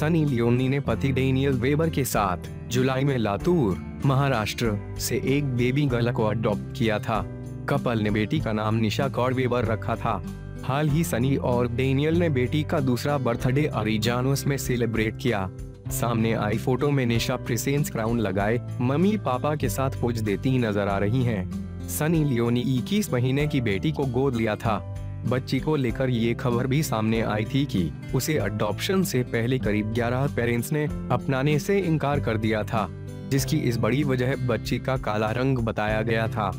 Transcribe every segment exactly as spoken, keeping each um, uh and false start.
Sunny Leone ने पति Daniel weber के साथ जुलाई में लातूर, महाराष्ट्र से एक बेबी गर्ल को अडॉप्ट किया था। कपल ने बेटी का नाम निशा कौर वेबर रखा था। हाल ही सनी और डेनियल ने बेटी का दूसरा बर्थडे अरिज़ोना में सेलिब्रेट किया। सामने आई फोटो में निशा प्रिसेंस क्राउन लगाए मम्मी पापा के साथ पोज देती नजर आ रही हैं। सनी लियोनी इक्कीस महीने की बेटी को गोद लिया था। बच्ची को लेकर ये खबर भी सामने आई थी कि उसे अडॉप्शन से पहले करीब ग्यारह पेरेंट्स ने अपनाने से इनकार कर दिया था, जिसकी इस बड़ी वजह बच्ची का काला रंग बताया गया था।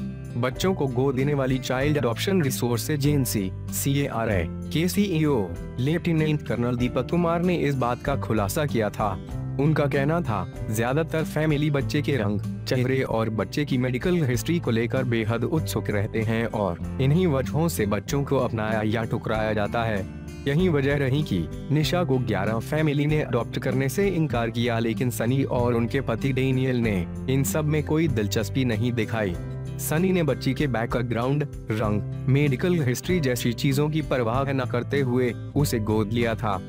बच्चों को गोद देने वाली child adoption resource agency C A R A के C E O lieutenant colonel Deepak Kumar ने इस बात का खुलासा किया था। उनका कहना था, ज्यादातर फैमिली बच्चे के रंग, चेहरे और बच्चे की मेडिकल हिस्ट्री को लेकर बेहद उत्सुक रहते हैं और इन्हीं वजहों से बच्चों को अपनाया या ठुकराया जाता है। यही वजह रही कि निशा को ग्यारह फैमिली ने अडॉप्ट करने से इनकार किया, लेकिन सनी और उनके पति डेनियल ने इन सब में कोई दिलचस्पी नहीं दिखाई। सनी ने बच्ची के बैकग्राउंड, रंग, मेडिकल हिस्ट्री जैसी चीजों की परवाह न करते हुए उसे गोद लिया था।